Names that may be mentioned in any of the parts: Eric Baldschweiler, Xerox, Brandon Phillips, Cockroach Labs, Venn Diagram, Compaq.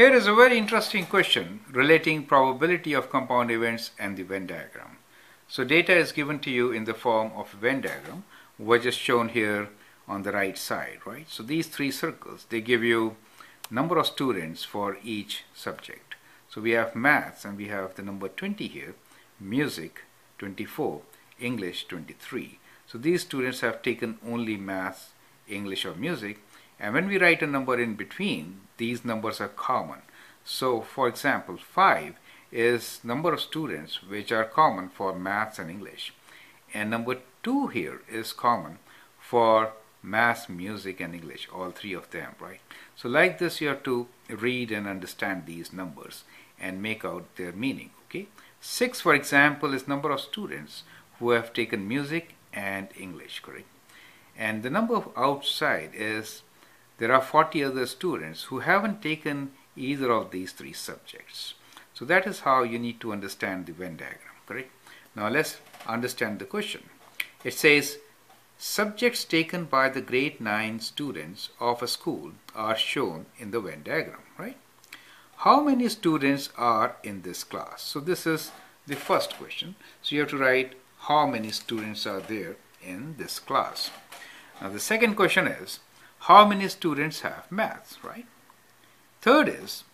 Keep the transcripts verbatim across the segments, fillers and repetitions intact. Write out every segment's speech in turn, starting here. Here is a very interesting question relating probability of compound events and the Venn diagram. So data is given to you in the form of Venn diagram, which is shown here on the right side, right? So these three circles, they give you number of students for each subject. So we have maths and we have the number twenty here, music twenty-four, English twenty-three. So these students have taken only maths, English or music, and when we write a number in between, these numbers are common. So for example, five is number of students which are common for maths and English, and number two here is common for maths, music and English, all three of them, right? So like this you have to read and understand these numbers and make out their meaning, okay? Six, for example, is number of students who have taken music and English, correct? And the number of outside is there are forty other students who haven't taken either of these three subjects. So that is how you need to understand the Venn diagram, correct? Now let's understand the question. It says, subjects taken by the grade nine students of a school are shown in the Venn diagram, right? How many students are in this class? So this is the first question. So you have to write how many students are there in this class. Now the second question is, how many students have maths, right? Third is,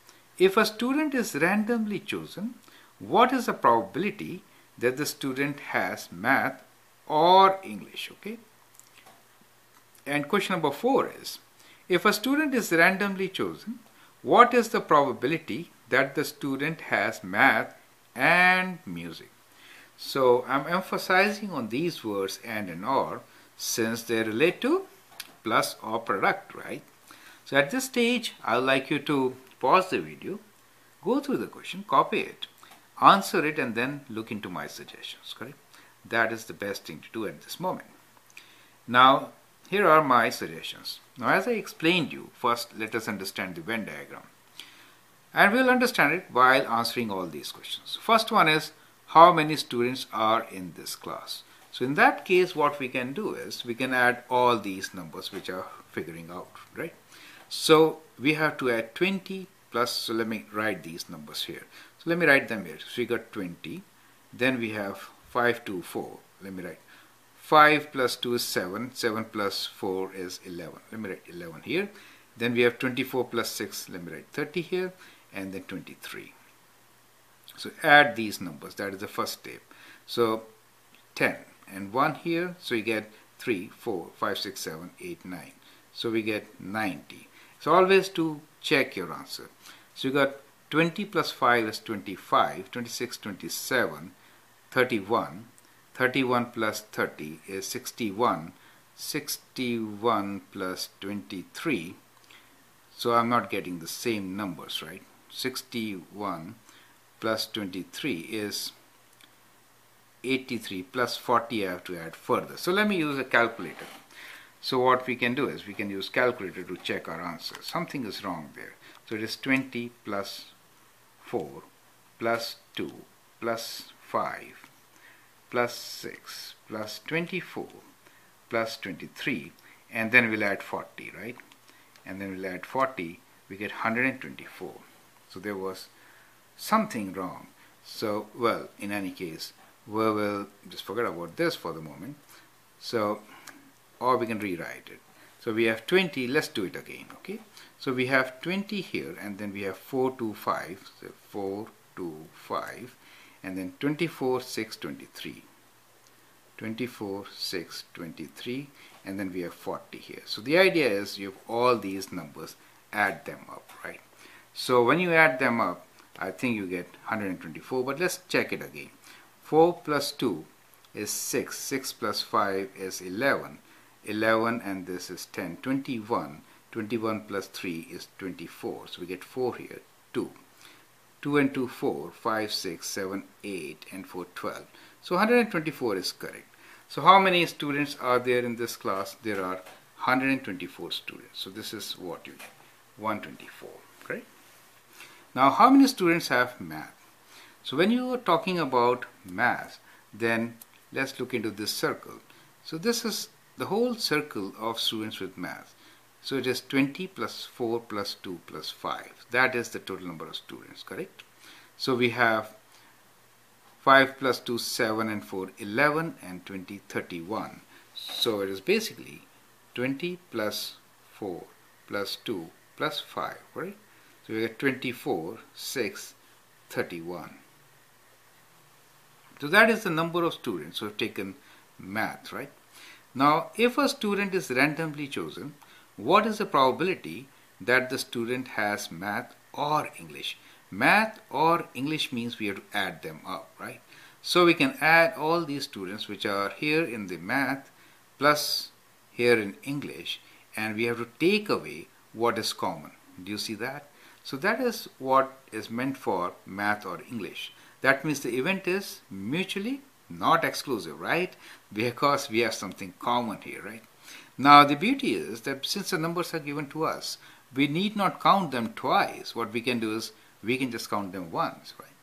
if a student is randomly chosen, what is the probability that the student has math or English, okay? And question number four is, if a student is randomly chosen, what is the probability that the student has math and music? So I'm emphasizing on these words "and" and "or" since they relate to plus or product, right? So at this stage, I would like you to pause the video, go through the question, copy it, answer it, and then look into my suggestions, correct? That is the best thing to do at this moment. Now, here are my suggestions. Now, as I explained you, first let us understand the Venn diagram. And we'll understand it while answering all these questions. First one is, how many students are in this class? So in that case, what we can do is, we can add all these numbers which are figuring out, right? So we have to add twenty plus, so let me write these numbers here. So let me write them here. So we got twenty, then we have five, two, four. Let me write five plus two is seven, seven plus four is eleven. Let me write eleven here. Then we have twenty-four plus six, let me write thirty here, and then twenty-three. So add these numbers, that is the first step. So ten and one here, so we get three, four, five, six, seven, eight, nine. So we get ninety. So always to check your answer. So you got twenty plus five is twenty-five, twenty-six, twenty-seven, thirty-one, thirty-one plus thirty is sixty-one, sixty-one plus twenty-three, so I'm not getting the same numbers, right? sixty-one plus twenty-three is eighty-three, plus forty I have to add further. So let me use a calculator. So what we can do is we can use calculator to check our answer. Something is wrong there. So it is twenty plus four plus two plus five plus six plus twenty-four plus twenty-three, and then we'll add forty, right? And then we'll add forty, we get one hundred twenty-four. So there was something wrong. So, well, in any case, we will just forget about this for the moment. So, or we can rewrite it. So we have twenty, let's do it again, okay? So we have twenty here, and then we have four, two, five, so four, two, five, and then twenty-four, six, twenty-three. twenty-four, six, twenty-three, and then we have forty here. So the idea is you have all these numbers, add them up, right? So when you add them up, I think you get one hundred twenty-four, but let's check it again. four plus two is six, six plus five is eleven, eleven and this is ten, twenty-one, twenty-one plus three is twenty-four, so we get four here, two. two and two, four, five, six, seven, eight, and four, twelve. So one hundred twenty-four is correct. So how many students are there in this class? There are one hundred twenty-four students. So this is what you get, one hundred twenty-four, correct? Now how many students have math? So when you are talking about math, then let's look into this circle. So this is the whole circle of students with math. So it is twenty plus four plus two plus five. That is the total number of students, correct? So we have five plus two, seven, and four, eleven, and twenty, thirty-one. So it is basically twenty plus four plus two plus five, right? So we get twenty-four, six, thirty-one. So that is the number of students who have taken math, right? Now, if a student is randomly chosen, what is the probability that the student has math or English? Math or English means we have to add them up, right? So we can add all these students which are here in the math plus here in English, and we have to take away what is common. Do you see that? So that is what is meant for math or English. That means the event is mutually not exclusive, right? Because we have something common here, right? Now, the beauty is that since the numbers are given to us, we need not count them twice. What we can do is we can just count them once, right?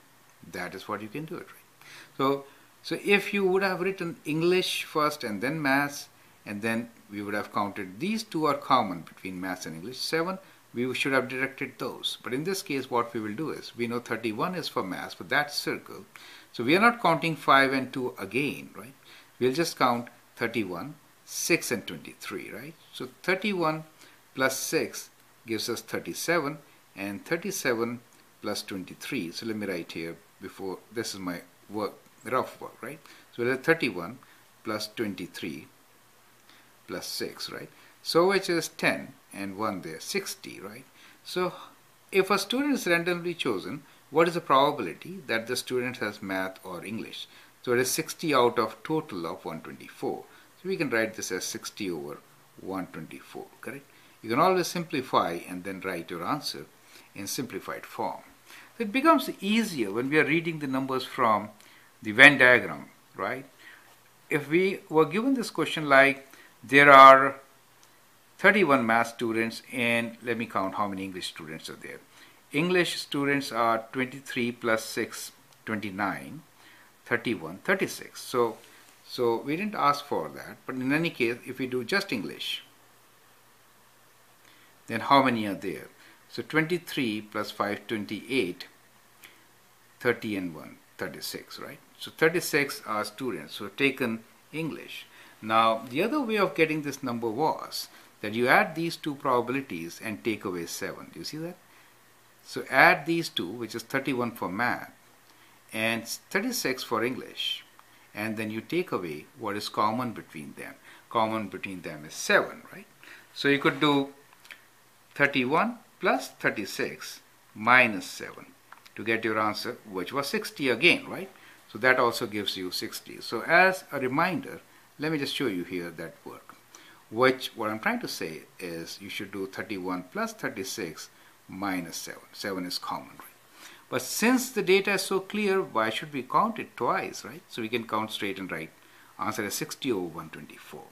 That is what you can do it, right? So, so if you would have written English first and then math, and then we would have counted these two are common between math and English, seven, we should have directed those. But in this case, what we will do is, we know thirty-one is for math, for that circle. So we are not counting five and two again, right? We'll just count thirty-one, six and twenty-three, right? So thirty-one plus six gives us thirty-seven, and thirty-seven plus twenty-three. So let me write here before, this is my work, rough work, right? So we'll have thirty-one plus twenty-three plus six, right? So which is ten and one there, sixty, right? So if a student is randomly chosen, what is the probability that the student has math or English? So it is sixty out of total of one hundred twenty-four. So we can write this as sixty over one hundred twenty-four, correct? You can always simplify and then write your answer in simplified form. So it becomes easier when we are reading the numbers from the Venn diagram, right? If we were given this question like, there are thirty-one math students, and let me count how many English students are there. English students are twenty-three plus six, twenty-nine, thirty-one, thirty-six. So, so we didn't ask for that, but in any case, if we do just English, then how many are there? So twenty-three plus five, twenty-eight, thirty and one, thirty-six, right? So thirty-six are students who have taken English. Now, the other way of getting this number was that you add these two probabilities and take away seven. Do you see that? So add these two, which is thirty-one for math and thirty-six for English. And then you take away what is common between them. Common between them is seven, right? So you could do thirty-one plus thirty-six minus seven to get your answer, which was sixty again, right? So that also gives you sixty. So as a reminder, let me just show you here that work, which what I'm trying to say is you should do thirty-one plus thirty-six minus seven. seven is common, right? But since the data is so clear, why should we count it twice, right? So we can count straight and right. Answer is sixty over one hundred twenty-four.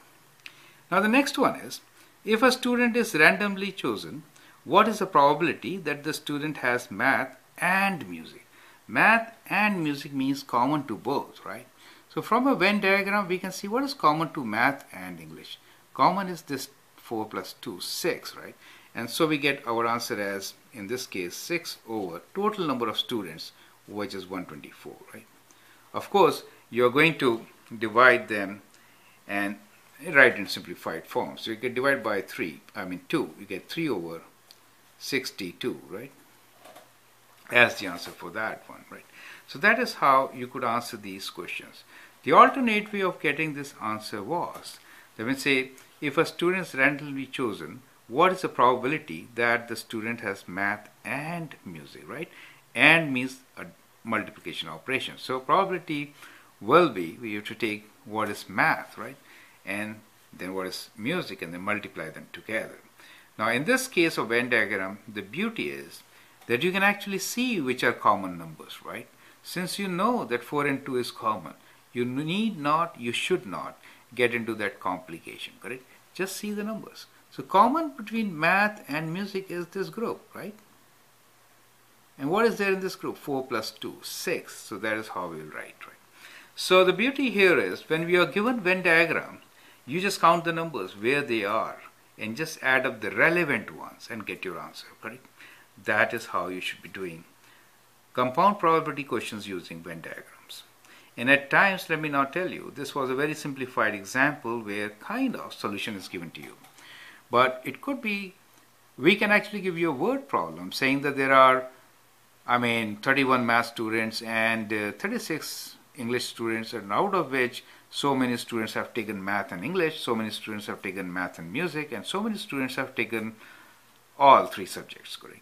Now the next one is, if a student is randomly chosen, what is the probability that the student has math and music? Math and music means common to both, right? So from a Venn diagram, we can see what is common to math and English. Common is this four plus two, six, right? And so we get our answer as, in this case, six over total number of students, which is one hundred twenty-four, right? Of course, you're going to divide them and write in simplified form. So you can divide by three, I mean two. You get three over sixty-two, right? As the answer for that one, right? So that is how you could answer these questions. The alternate way of getting this answer was, let me say, if a student is randomly chosen, what is the probability that the student has math and music, right? And means a multiplication operation. So probability will be, we have to take what is math, right? And then what is music, and then multiply them together. Now, in this case of Venn diagram, the beauty is that you can actually see which are common numbers, right? Since you know that four and two is common, you need not, you should not get into that complication, correct? Just see the numbers. So common between math and music is this group, right? And what is there in this group? four plus two, six. So that is how we will write, right? So the beauty here is, when we are given Venn diagram, you just count the numbers where they are, and just add up the relevant ones and get your answer, correct? That is how you should be doing compound probability questions using Venn diagrams. And at times, let me now tell you, this was a very simplified example where kind of solution is given to you. But it could be, we can actually give you a word problem saying that there are, I mean, thirty-one math students and uh, thirty-six English students, and out of which so many students have taken math and English, so many students have taken math and music, and so many students have taken all three subjects, correct?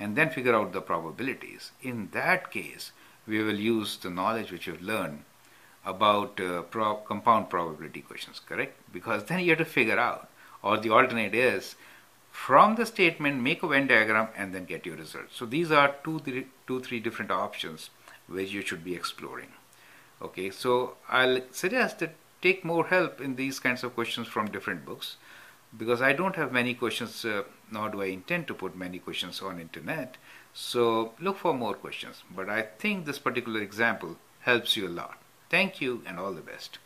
And then figure out the probabilities. In that case, we will use the knowledge which you've learned about uh, pro compound probability questions, correct? Because then you have to figure out, or the alternate is, from the statement, make a Venn diagram and then get your results. So these are two, three, two, three different options which you should be exploring. Okay, so I'll suggest that take more help in these kinds of questions from different books, because I don't have many questions, uh, nor do I intend to put many questions on internet. So look for more questions, but I think this particular example helps you a lot. Thank you and all the best.